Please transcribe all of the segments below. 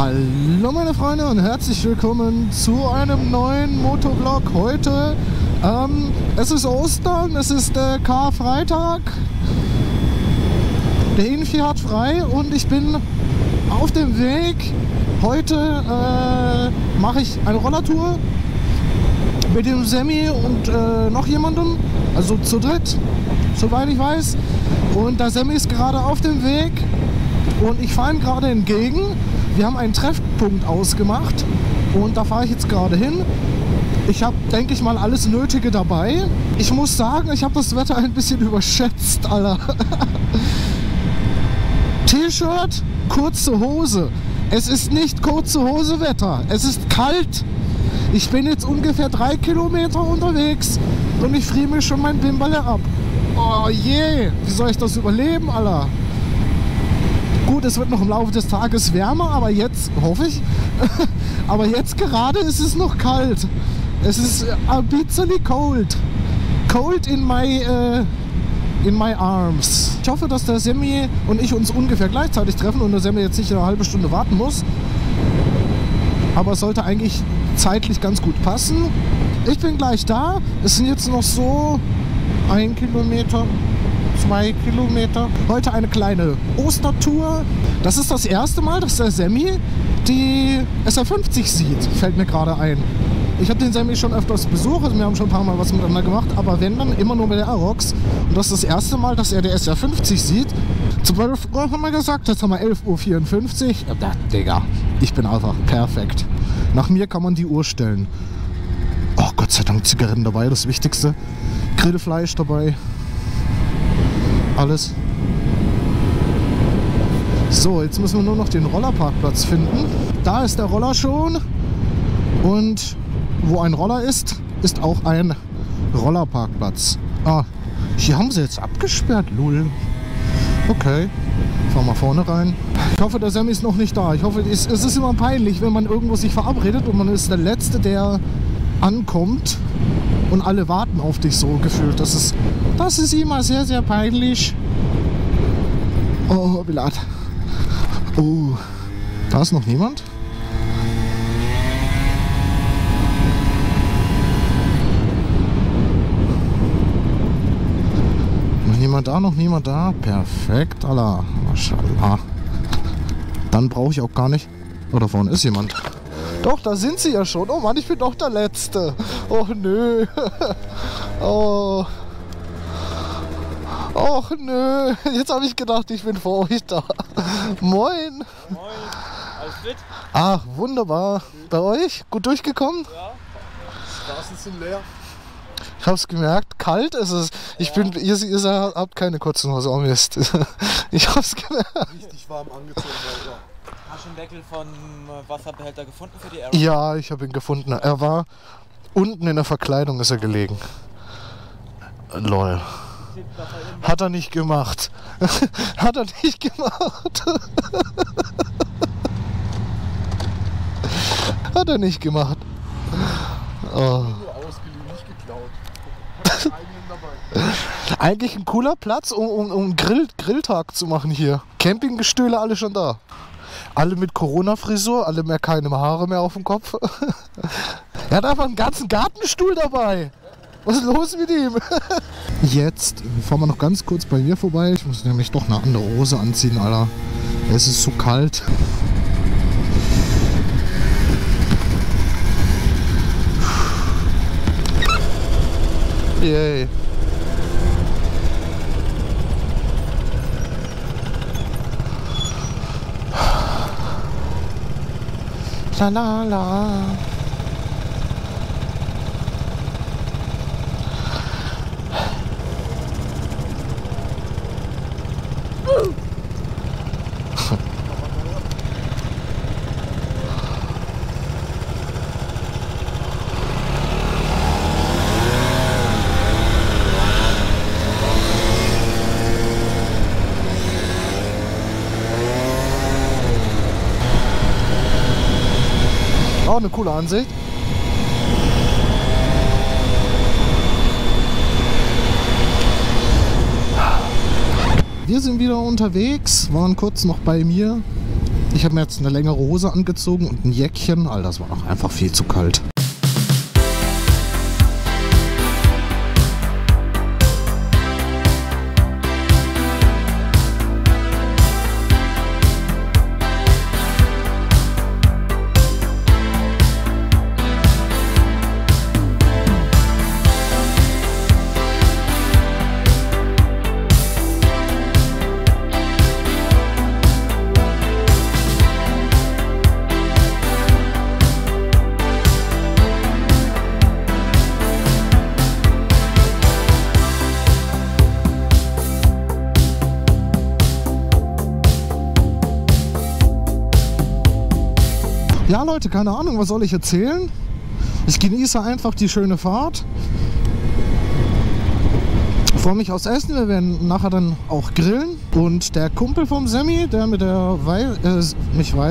Hallo meine Freunde und herzlich willkommen zu einem neuen Motoblog heute. Es ist Ostern, es ist Karfreitag, der INFI hat frei und ich bin auf dem Weg. Heute mache ich eine Rollertour mit dem Semi und noch jemandem, also zu dritt, soweit ich weiß. Und der Semi ist gerade auf dem Weg und ich fahre ihm gerade entgegen. Wir haben einen Treffpunkt ausgemacht und da fahre ich jetzt gerade hin. Ich habe, denke ich mal, alles Nötige dabei. Ich muss sagen, ich habe das Wetter ein bisschen überschätzt, Alter. T-Shirt, kurze Hose. Es ist nicht kurze Hose Wetter, es ist kalt. Ich bin jetzt ungefähr 3 Kilometer unterwegs und ich friere mir schon mein Bimberle ab. Oh je, wie soll ich das überleben, Alter? Gut, es wird noch im Laufe des Tages wärmer, aber jetzt, hoffe ich, aber jetzt gerade ist es noch kalt. Es ist a bitterly cold. Cold in my arms. Ich hoffe, dass der Semi und ich uns ungefähr gleichzeitig treffen und der Semi jetzt nicht eine halbe Stunde warten muss. Aber es sollte eigentlich zeitlich ganz gut passen. Ich bin gleich da. Es sind jetzt noch so 1 Kilometer. 2 Kilometer. Heute eine kleine Ostertour. Das ist das erste Mal, dass der Semi die SR50 sieht, fällt mir gerade ein. Ich habe den Semi schon öfters besucht, also wir haben schon ein paar Mal was miteinander gemacht, aber wenn, dann immer nur mit der Aerox. Und das ist das erste Mal, dass er die SR50 sieht. Zum Beispiel haben wir gesagt, jetzt haben wir 11:54 Uhr. Ja, Digga, ich bin einfach perfekt. Nach mir kann man die Uhr stellen. Oh, Gott sei Dank, Zigaretten dabei, das Wichtigste. Grillfleisch dabei. Alles. So, jetzt müssen wir nur noch den Rollerparkplatz finden. Da ist der Roller schon und wo ein Roller ist auch ein Rollerparkplatz. Ah, hier haben sie jetzt abgesperrt, lul. Okay, fahren wir vorne rein. Ich hoffe, der Semi ist noch nicht da. Ich hoffe, es ist immer peinlich, wenn man irgendwo sich verabredet und man ist der Letzte, der ankommt. Und alle warten auf dich, so gefühlt. Das ist immer sehr, sehr peinlich. Oh, Bilad. Oh, da ist noch niemand. Noch niemand da, noch niemand da. Perfekt, Allah. Maschallah. Dann brauche ich auch gar nicht. Oh, da vorne ist jemand. Doch, da sind sie ja schon. Oh Mann, ich bin doch der Letzte. Oh nö. Oh. Och nö. Jetzt habe ich gedacht, ich bin vor euch da. Moin. Moin. Alles fit? Ach, wunderbar. Bei euch? Gut durchgekommen? Ja. Die Straßen sind leer. Ich hab's gemerkt. Kalt ist es. Ihr habt keine kurzen Hose. Oh Mist. Ich hab's gemerkt. Richtig warm angezogen, Alter. Hast du einen Deckel von Wasserbehälter gefunden für die Aerox? Ja, ich habe ihn gefunden. Er war unten in der Verkleidung ist er gelegen. Lol. Hat er nicht gemacht. Hat er nicht gemacht. Hat er nicht gemacht. Oh. Eigentlich ein cooler Platz, um Grilltag zu machen hier. Campinggestühle, alle schon da. Alle mit Corona-Frisur, alle mehr keine Haare mehr auf dem Kopf. Er hat einfach einen ganzen Gartenstuhl dabei. Was ist los mit ihm? Jetzt fahren wir noch ganz kurz bei mir vorbei. Ich muss nämlich doch eine andere Hose anziehen, Alter. Es ist so kalt. Yay. La la la. Auch eine coole Ansicht. Wir sind wieder unterwegs, waren kurz noch bei mir Ich habe mir jetzt eine längere Hose angezogen und ein Jäckchen. All das war noch einfach viel zu kalt. Ja Leute, keine Ahnung, was soll ich erzählen? Ich genieße einfach die schöne Fahrt. Ich freue mich aufs Essen, wir werden nachher dann auch grillen. Und der Kumpel vom Semi, der mit der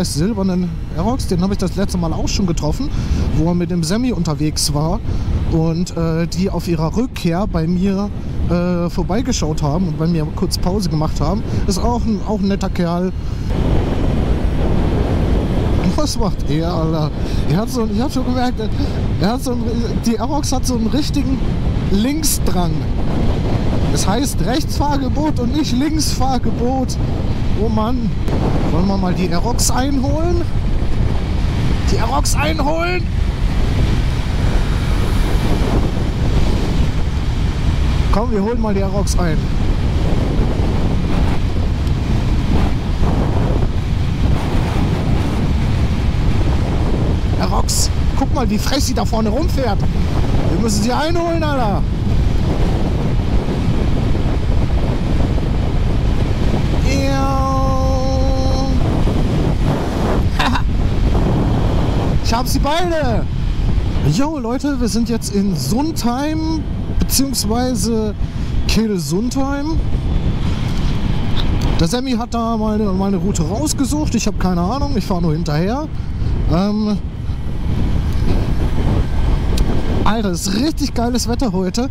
silbernen Aerox, den habe ich das letzte Mal auch schon getroffen, wo er mit dem Semi unterwegs war und die auf ihrer Rückkehr bei mir vorbeigeschaut haben und bei mir kurz Pause gemacht haben. Ist auch ein netter Kerl. Was macht er, Alter? Ich hab schon gemerkt, die Aerox hat so einen richtigen Linksdrang. Das heißt Rechtsfahrgebot und nicht Linksfahrgebot. Oh Mann. Wollen wir mal die Aerox einholen? Die Aerox einholen! Komm, wir holen mal die Aerox ein. Aerox, guck mal, wie frech sie da vorne rumfährt. Wir müssen sie einholen, Alter. Ich hab sie beide. Jo, Leute, wir sind jetzt in Sundheim, beziehungsweise Kehl-Sundheim. Der Semi hat da meine Route rausgesucht. Ich habe keine Ahnung, ich fahre nur hinterher. Alter, ist richtig geiles Wetter heute.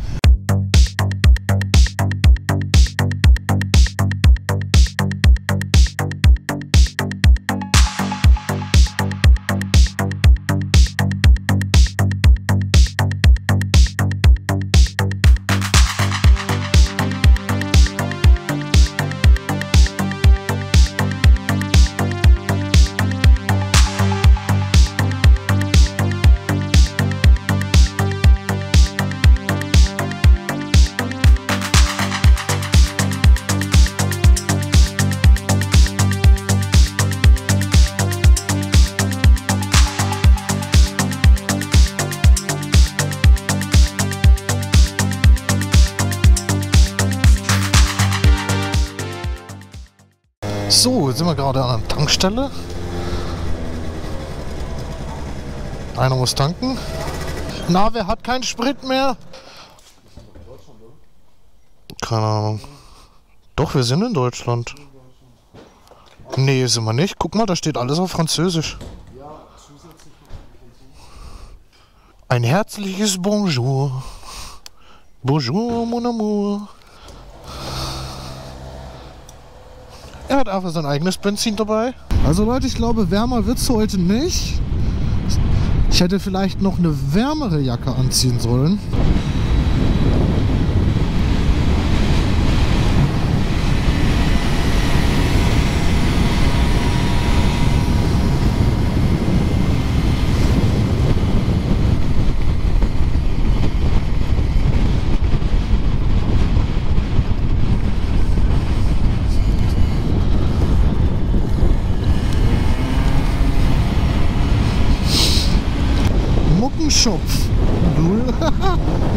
So, jetzt sind wir gerade an der Tankstelle. Einer muss tanken. Na, wer hat keinen Sprit mehr? Keine Ahnung. Doch, wir sind in Deutschland. Nee, sind wir nicht. Guck mal, da steht alles auf Französisch. Ein herzliches Bonjour. Bonjour, mon amour. Er hat einfach sein eigenes Benzin dabei. Also Leute, ich glaube, wärmer wird es heute nicht. Ich hätte vielleicht noch eine wärmere Jacke anziehen sollen. Muckenschopf.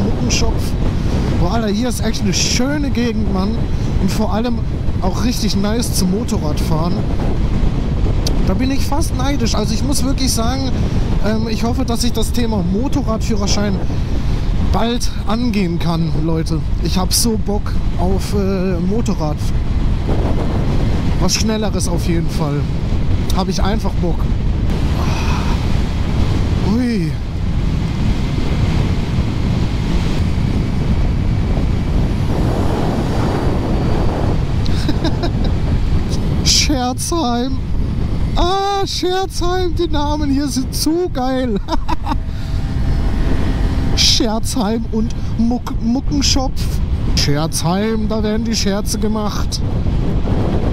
Muckenschopf. Boah, Alter, hier ist echt eine schöne Gegend, Mann. Und vor allem auch richtig nice zum Motorradfahren. Da bin ich fast neidisch. Also ich muss wirklich sagen, ich hoffe, dass ich das Thema Motorradführerschein bald angehen kann, Leute. Ich habe so Bock auf Motorrad. Was Schnelleres auf jeden Fall. Habe ich einfach Bock. Ui. Scherzheim. Ah, Scherzheim, die Namen hier sind so geil. Scherzheim und Muckenschopf. Scherzheim, da werden die Scherze gemacht.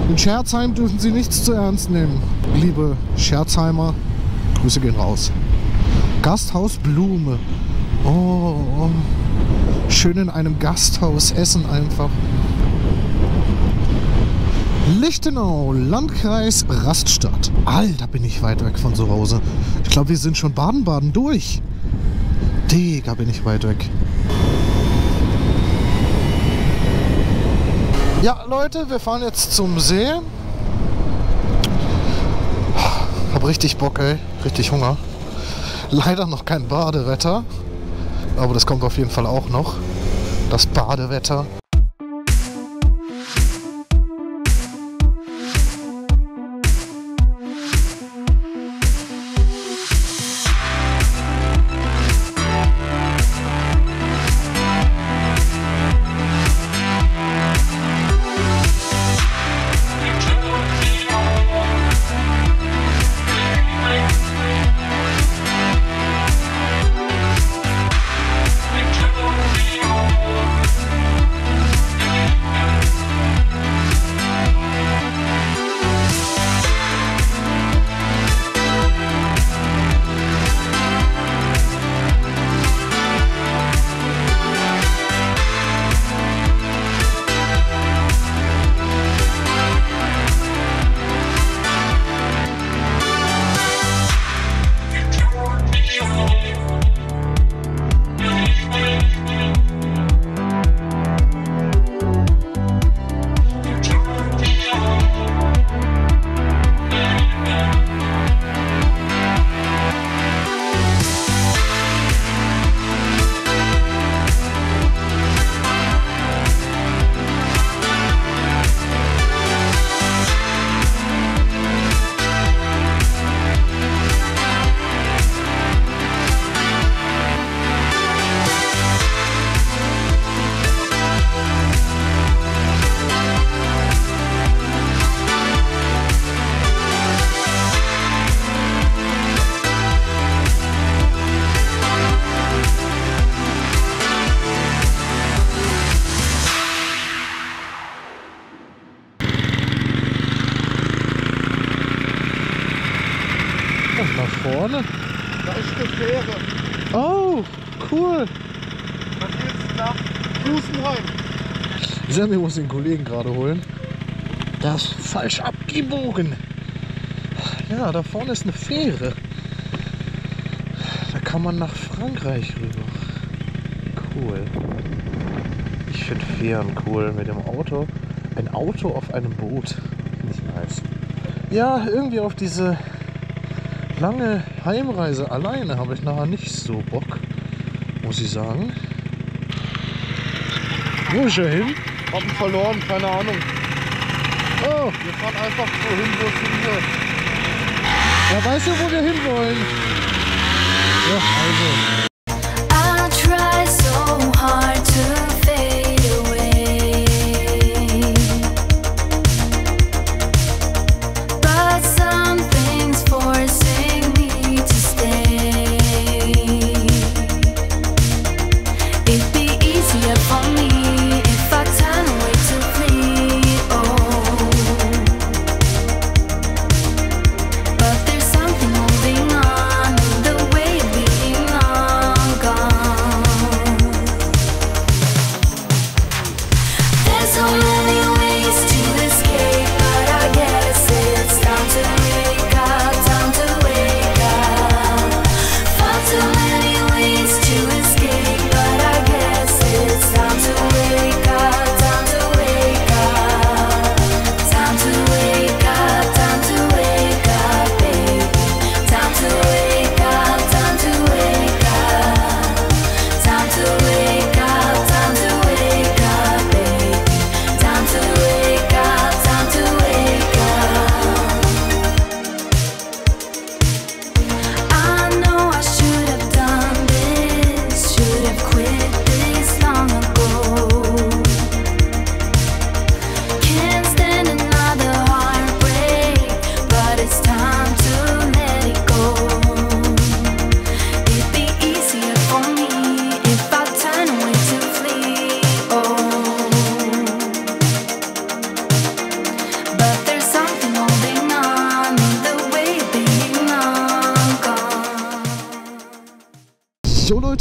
In Scherzheim dürfen Sie nichts zu ernst nehmen. Liebe Scherzheimer, Grüße gehen raus. Gasthaus Blume. Oh, schön in einem Gasthaus essen einfach. Lichtenau, Landkreis Raststadt. Alter, bin ich weit weg von zu Hause. Ich glaube, wir sind schon Baden-Baden durch. Digga, bin ich weit weg. Ja, Leute, wir fahren jetzt zum See. Hab richtig Bock, ey. Richtig Hunger. Leider noch kein Badewetter. Aber das kommt auf jeden Fall auch noch. Das Badewetter. Vorne? Da ist eine Fähre. Oh, cool. Dann geht's nach Flusenheim. Semi muss den Kollegen gerade holen. Das ist falsch abgebogen. Ja, da vorne ist eine Fähre. Da kann man nach Frankreich rüber. Cool. Ich finde Fähren cool mit dem Auto. Ein Auto auf einem Boot. Finde ich nice. Ja, irgendwie auf diese lange Heimreise alleine habe ich nachher nicht so Bock, muss ich sagen. Wo ist er hin? Haben verloren, keine Ahnung. Oh, wir fahren einfach so hin, wo es hin wird. Ja, weißt du, wo wir hin wollen? Ja, also. But there's something holding on the way we are.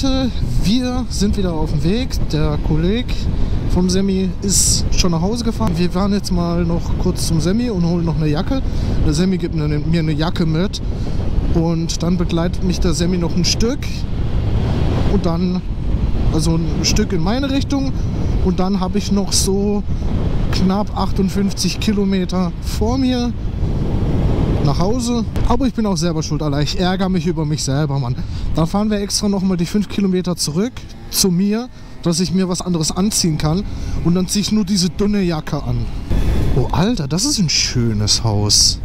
Leute, wir sind wieder auf dem Weg. Der Kollege vom Semi ist schon nach Hause gefahren. Wir fahren jetzt mal noch kurz zum Semi und holen noch eine Jacke. Der Semi gibt mir eine Jacke mit und dann begleitet mich der Semi noch ein Stück und dann, also ein Stück in meine Richtung, und dann habe ich noch so knapp 58 Kilometer vor mir nach Hause. Aber ich bin auch selber schuld, Alter. Ich ärgere mich über mich selber, Mann. Dann fahren wir extra nochmal die 5 Kilometer zurück zu mir, dass ich mir was anderes anziehen kann. Und dann ziehe ich nur diese dünne Jacke an. Oh, Alter, das ist ein schönes Haus.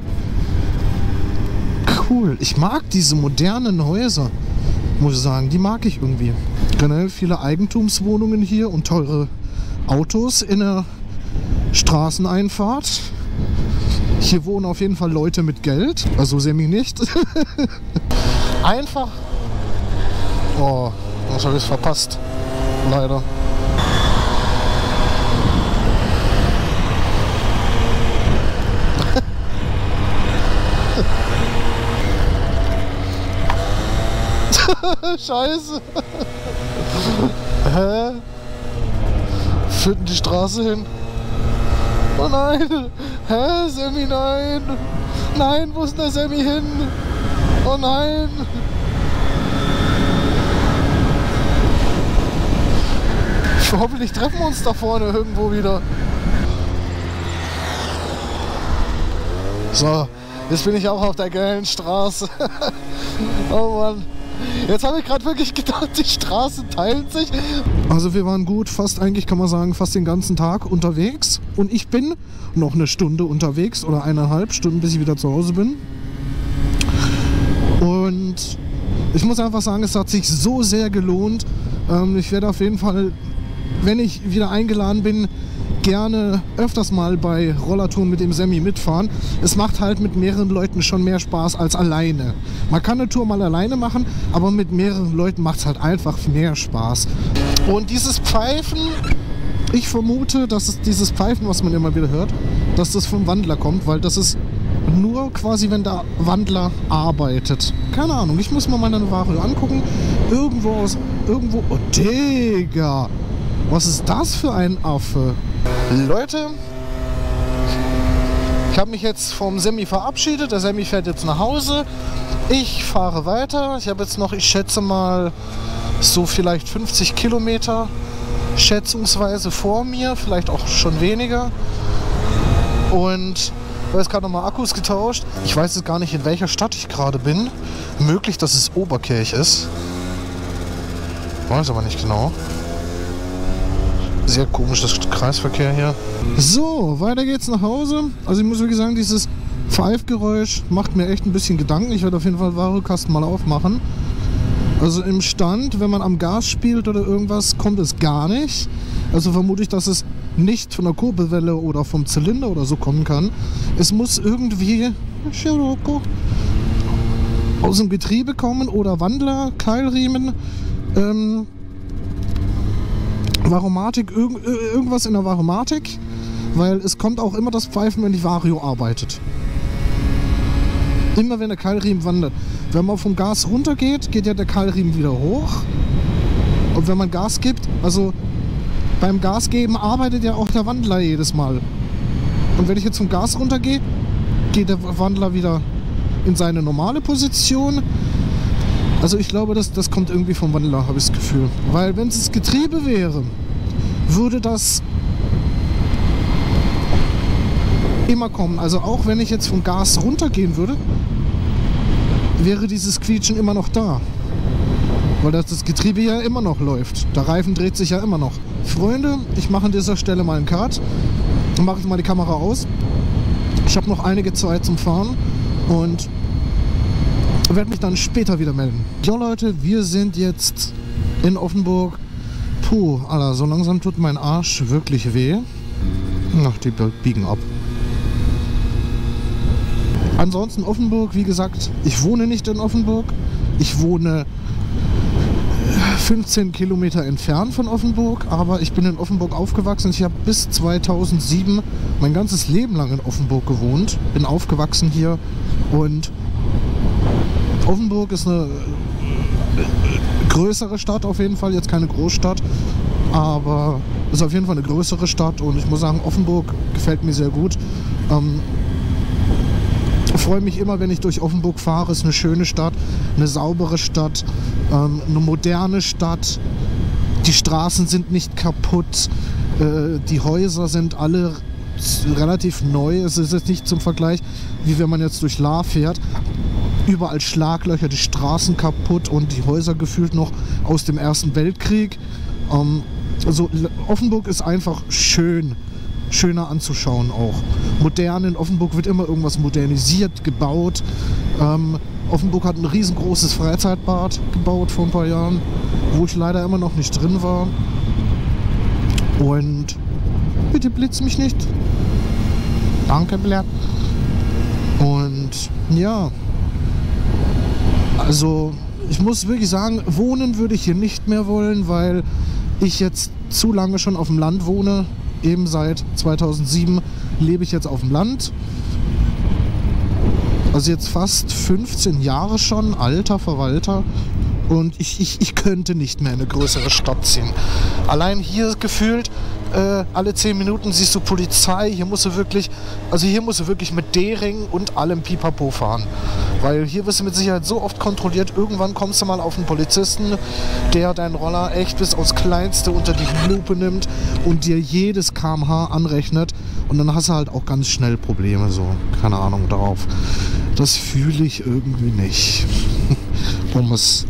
Cool. Ich mag diese modernen Häuser, muss ich sagen. Die mag ich irgendwie. Generell viele Eigentumswohnungen hier und teure Autos in der Straßeneinfahrt. Hier wohnen auf jeden Fall Leute mit Geld, also Semi nicht. Einfach. Oh, das habe ich verpasst. Leider. Scheiße. Hä? Führt die Straße hin? Oh nein! Hä? Semi, nein! Nein, wo ist der Semi hin? Oh nein! Hoffentlich treffen wir uns da vorne irgendwo wieder. So, jetzt bin ich auch auf der geilen Straße. Oh Mann. Jetzt habe ich gerade wirklich gedacht, die Straßen teilen sich. Also wir waren gut, fast eigentlich kann man sagen, fast den ganzen Tag unterwegs. Und ich bin noch eine Stunde unterwegs oder 1,5 Stunden, bis ich wieder zu Hause bin. Und ich muss einfach sagen, es hat sich so sehr gelohnt. Ich werde auf jeden Fall, wenn ich wieder eingeladen bin, gerne öfters mal bei Rollertouren mit dem Semi mitfahren. Es macht halt mit mehreren Leuten schon mehr Spaß als alleine. Man kann eine Tour mal alleine machen, aber mit mehreren Leuten macht es halt einfach mehr Spaß. Und dieses Pfeifen, ich vermute, dass es dieses Pfeifen, was man immer wieder hört, dass das vom Wandler kommt, weil das ist nur quasi, wenn der Wandler arbeitet. Keine Ahnung, ich muss mir mal meine Vario angucken. Irgendwo, oh Digga, was ist das für ein Affe? Leute, ich habe mich jetzt vom Semi verabschiedet, der Semi fährt jetzt nach Hause, ich fahre weiter, ich habe jetzt noch, ich schätze mal, so vielleicht 50 Kilometer schätzungsweise vor mir, vielleicht auch schon weniger, und ich habe jetzt gerade nochmal Akkus getauscht. Ich weiß jetzt gar nicht, in welcher Stadt ich gerade bin, möglich, dass es Oberkirch ist, ich weiß aber nicht genau. Sehr komisch, das Kreisverkehr hier. So, weiter geht's nach Hause. Also ich muss wirklich sagen, dieses Pfeifgeräusch macht mir echt ein bisschen Gedanken. Ich werde auf jeden Fall Variokasten mal aufmachen. Also im Stand, wenn man am Gas spielt oder irgendwas, kommt es gar nicht. Also vermute ich, dass es nicht von der Kurbelwelle oder vom Zylinder oder so kommen kann. Es muss irgendwie aus dem Getriebe kommen oder Wandler, Keilriemen, Variomatik, irgendwas in der Variomatik, weil es kommt auch immer das Pfeifen, wenn die Vario arbeitet. Immer wenn der Keilriemen wandert. Wenn man vom Gas runter geht, geht ja der Keilriemen wieder hoch. Und wenn man Gas gibt, also beim Gas geben arbeitet ja auch der Wandler jedes Mal. Und wenn ich jetzt vom Gas runter gehe, geht der Wandler wieder in seine normale Position. Also ich glaube, das kommt irgendwie vom Wandler, habe ich das Gefühl. Weil wenn es das Getriebe wäre, würde das immer kommen. Also auch wenn ich jetzt vom Gas runtergehen würde, wäre dieses Quietschen immer noch da. Weil das Getriebe ja immer noch läuft. Der Reifen dreht sich ja immer noch. Freunde, ich mache an dieser Stelle mal einen Cut. Dann mache ich mal die Kamera aus. Ich habe noch einige Zeit zum Fahren und ich werde mich dann später wieder melden. Jo Leute, wir sind jetzt in Offenburg. Puh, Alter, so langsam tut mein Arsch wirklich weh. Ach, die biegen ab. Ansonsten Offenburg, wie gesagt, ich wohne nicht in Offenburg. Ich wohne 15 Kilometer entfernt von Offenburg, aber ich bin in Offenburg aufgewachsen. Ich habe bis 2007 mein ganzes Leben lang in Offenburg gewohnt. Bin aufgewachsen hier und Offenburg ist eine größere Stadt auf jeden Fall, jetzt keine Großstadt, aber ist auf jeden Fall eine größere Stadt und ich muss sagen, Offenburg gefällt mir sehr gut. Ich freue mich immer, wenn ich durch Offenburg fahre. Es ist eine schöne Stadt, eine saubere Stadt, eine moderne Stadt. Die Straßen sind nicht kaputt, die Häuser sind alle relativ neu. Es ist jetzt nicht zum Vergleich, wie wenn man jetzt durch Lahr fährt. Überall Schlaglöcher, die Straßen kaputt und die Häuser gefühlt noch aus dem Ersten Weltkrieg. Also Offenburg ist einfach schön, schöner anzuschauen auch. Modern, in Offenburg wird immer irgendwas modernisiert, gebaut. Offenburg hat ein riesengroßes Freizeitbad gebaut vor ein paar Jahren, wo ich leider immer noch nicht drin war. Und bitte blitz mich nicht. Danke, Blatt. Und ja, also ich muss wirklich sagen, wohnen würde ich hier nicht mehr wollen, weil ich jetzt zu lange schon auf dem Land wohne. Eben seit 2007 lebe ich jetzt auf dem Land. Also jetzt fast 15 Jahre schon, alter Verwalter. Und ich könnte nicht mehr in eine größere Stadt ziehen. Allein hier gefühlt, alle 10 Minuten siehst du Polizei. Hier musst du wirklich, also hier musst du wirklich mit D-Ring und allem Pipapo fahren. Weil hier wirst du mit Sicherheit so oft kontrolliert, irgendwann kommst du mal auf einen Polizisten, der deinen Roller echt bis aufs Kleinste unter die Lupe nimmt und dir jedes km/h anrechnet. Und dann hast du halt auch ganz schnell Probleme, so, keine Ahnung, drauf. Das fühle ich irgendwie nicht, um es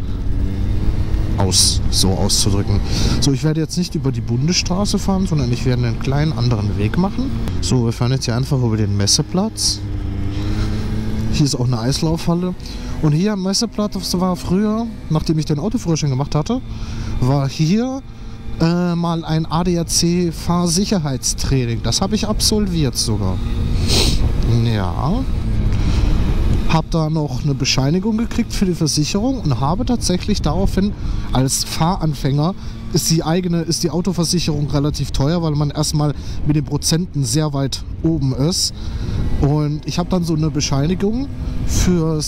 so auszudrücken. So, ich werde jetzt nicht über die Bundesstraße fahren, sondern ich werde einen kleinen anderen Weg machen. So, wir fahren jetzt hier einfach über den Messeplatz. Hier ist auch eine Eislaufhalle. Und hier am Messeplatz war früher, nachdem ich den Autoführerschein gemacht hatte, war hier mal ein ADAC-Fahrsicherheitstraining. Das habe ich absolviert sogar. Ja. Habe da noch eine Bescheinigung gekriegt für die Versicherung und habe tatsächlich daraufhin als Fahranfänger, ist die Autoversicherung relativ teuer, weil man erstmal mit den Prozenten sehr weit oben ist. Und ich habe dann so eine Bescheinigung für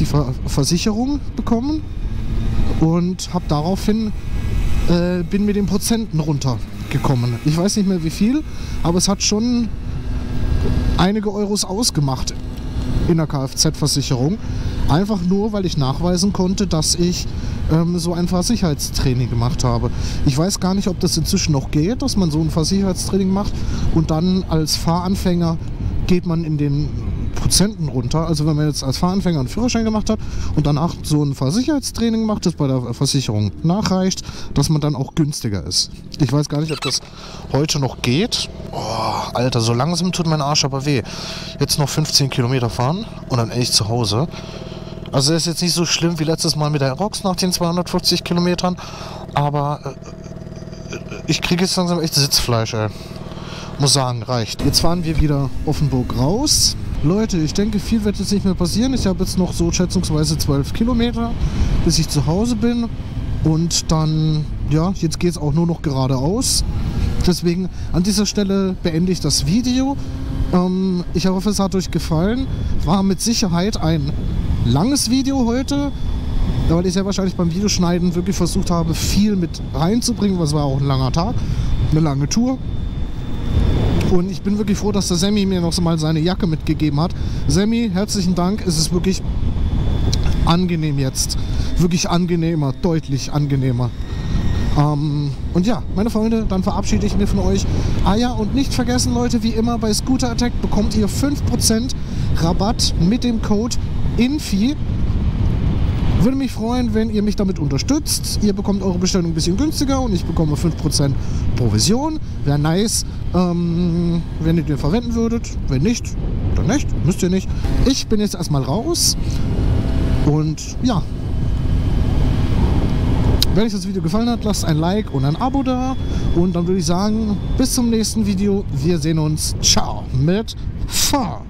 die Versicherung bekommen und habe daraufhin bin mit den Prozenten runtergekommen. Ich weiß nicht mehr wie viel, aber es hat schon einige Euros ausgemacht in der Kfz-Versicherung, einfach nur, weil ich nachweisen konnte, dass ich so ein Fahrsicherheitstraining gemacht habe. Ich weiß gar nicht, ob das inzwischen noch geht, dass man so ein Fahrsicherheitstraining macht und dann als Fahranfänger geht man in den Prozenten runter. Also wenn man jetzt als Fahranfänger einen Führerschein gemacht hat und danach so ein Fahrsicherheitstraining macht, das bei der Versicherung nachreicht, dass man dann auch günstiger ist. Ich weiß gar nicht, ob das heute noch geht. Oh, Alter, so langsam tut mein Arsch aber weh. Jetzt noch 15 Kilometer fahren und dann echt zu Hause. Also das ist jetzt nicht so schlimm wie letztes Mal mit der Aerox nach den 250 Kilometern, aber ich kriege jetzt langsam echt Sitzfleisch, ey. Muss sagen, reicht. Jetzt fahren wir wieder Offenburg raus. Leute, ich denke, viel wird jetzt nicht mehr passieren. Ich habe jetzt noch so schätzungsweise 12 Kilometer, bis ich zu Hause bin. Und dann, ja, jetzt geht es auch nur noch geradeaus. Deswegen an dieser Stelle beende ich das Video. Ich hoffe, es hat euch gefallen. War mit Sicherheit ein langes Video heute, weil ich sehr wahrscheinlich beim Videoschneiden wirklich versucht habe, viel mit reinzubringen. Was war auch ein langer Tag, eine lange Tour. Und ich bin wirklich froh, dass der Semi mir noch mal seine Jacke mitgegeben hat. Semi, herzlichen Dank. Es ist wirklich angenehm jetzt. Wirklich angenehmer, deutlich angenehmer. Und ja, meine Freunde, dann verabschiede ich mich von euch. Ah ja, und nicht vergessen, Leute, wie immer bei Scooter Attack bekommt ihr 5% Rabatt mit dem Code INFI. Würde mich freuen, wenn ihr mich damit unterstützt. Ihr bekommt eure Bestellung ein bisschen günstiger und ich bekomme 5% Provision. Wäre nice, wenn ihr den verwenden würdet. Wenn nicht, dann nicht. Müsst ihr nicht. Ich bin jetzt erstmal raus. Und ja. Wenn euch das Video gefallen hat, lasst ein Like und ein Abo da. Und dann würde ich sagen, bis zum nächsten Video. Wir sehen uns. Ciao mit Fahr.